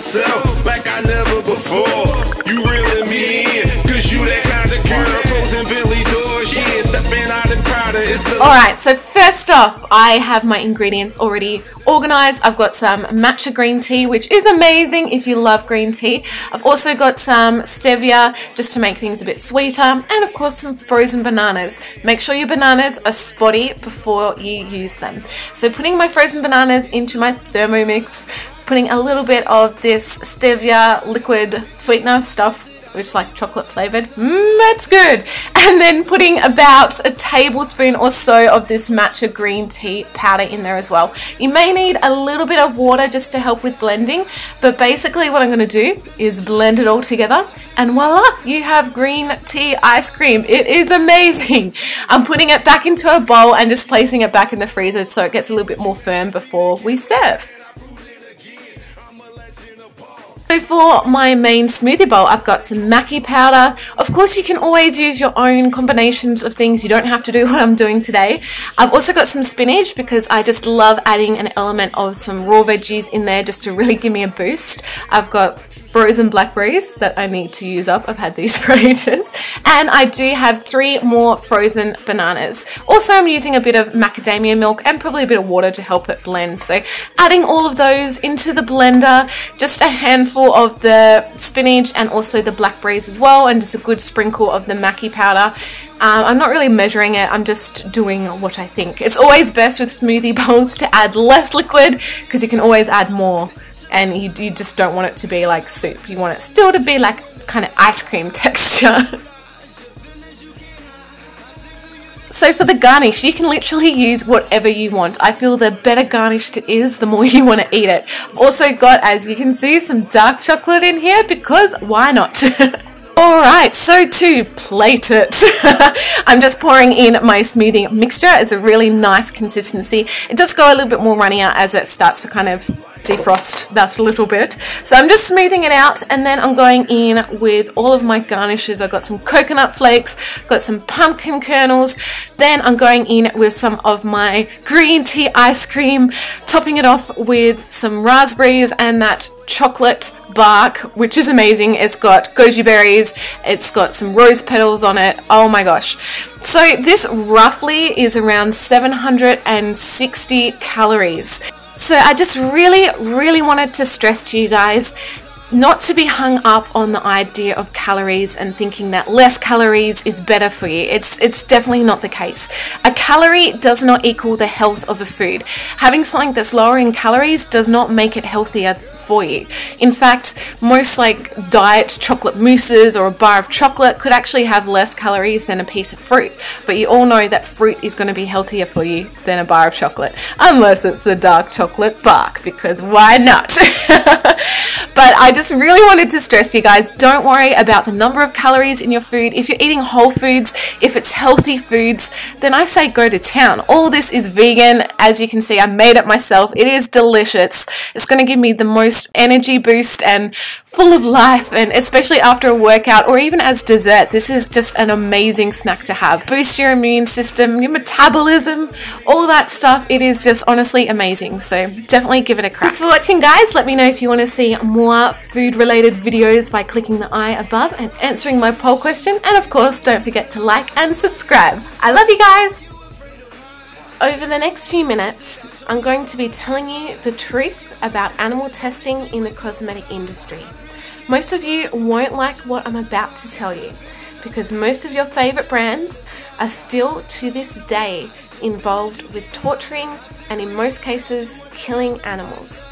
myself like I never before. You reeling me in, cause you that kind of girl. Closing Bentley doors, she ain't stepping out and prouder. Alright, so first off, I have my ingredients already organized. I've got some matcha green tea, which is amazing if you love green tea. I've also got some stevia just to make things a bit sweeter, and of course some frozen bananas. Make sure your bananas are spotty before you use them. So putting my frozen bananas into my Thermomix, putting a little bit of this stevia liquid sweetener stuff, which is like chocolate flavored, that's good, and then putting about a tablespoon or so of this matcha green tea powder in there as well. You may need a little bit of water just to help with blending, but basically what I'm going to do is blend it all together, and voila, you have green tea ice cream. It is amazing. I'm putting it back into a bowl and just placing it back in the freezer so it gets a little bit more firm before we serve. So for my main smoothie bowl, I've got some maqui powder. Of course, you can always use your own combinations of things. You don't have to do what I'm doing today. I've also got some spinach because I just love adding an element of some raw veggies in there just to really give me a boost. I've got frozen blackberries that I need to use up. I've had these for ages. And I do have 3 more frozen bananas. Also, I'm using a bit of macadamia milk and probably a bit of water to help it blend. So adding all of those into the blender, just a handful of the spinach and also the blackberries as well, and just a good sprinkle of the maqui powder. I'm not really measuring it, I'm just doing what I think. It's always best with smoothie bowls to add less liquid because you can always add more, and you just don't want it to be like soup. You want it still to be like kind of ice cream texture. So for the garnish, you can literally use whatever you want. I feel the better garnished it is, the more you want to eat it. I've also got, as you can see, some dark chocolate in here because why not? Alright, so to plate it, I'm just pouring in my smoothie mixture. It's a really nice consistency. It does go a little bit more runnier as it starts to kind of defrost that a little bit. So I'm just smoothing it out, and then I'm going in with all of my garnishes. I've got some coconut flakes, got some pumpkin kernels, then I'm going in with some of my green tea ice cream, topping it off with some raspberries and that chocolate bark, which is amazing. It's got goji berries, it's got some rose petals on it. Oh my gosh. So this roughly is around 760 calories. So I just really wanted to stress to you guys not to be hung up on the idea of calories and thinking that less calories is better for you. It's definitely not the case. A calorie does not equal the health of a food. Having something that's lower in calories does not make it healthier for you. In fact, most like diet chocolate mousses or a bar of chocolate could actually have less calories than a piece of fruit, but you all know that fruit is going to be healthier for you than a bar of chocolate, unless it's the dark chocolate bark, because why not? But I just really wanted to stress to you guys, don't worry about the number of calories in your food. If you're eating whole foods, if it's healthy foods, then I say go to town. All this is vegan. As you can see, I made it myself. It is delicious. It's going to give me the most energy boost and full of life, and especially after a workout or even as dessert, this is just an amazing snack to have. Boost your immune system, your metabolism, all that stuff. It is just honestly amazing. So definitely give it a crack. Thanks for watching, guys. Let me know if you want to see more food related videos by clicking the I above and answering my poll question, and of course don't forget to like and subscribe. I love you guys. Over the next few minutes, I'm going to be telling you the truth about animal testing in the cosmetic industry. Most of you won't like what I'm about to tell you because most of your favorite brands are still to this day involved with torturing and in most cases killing animals.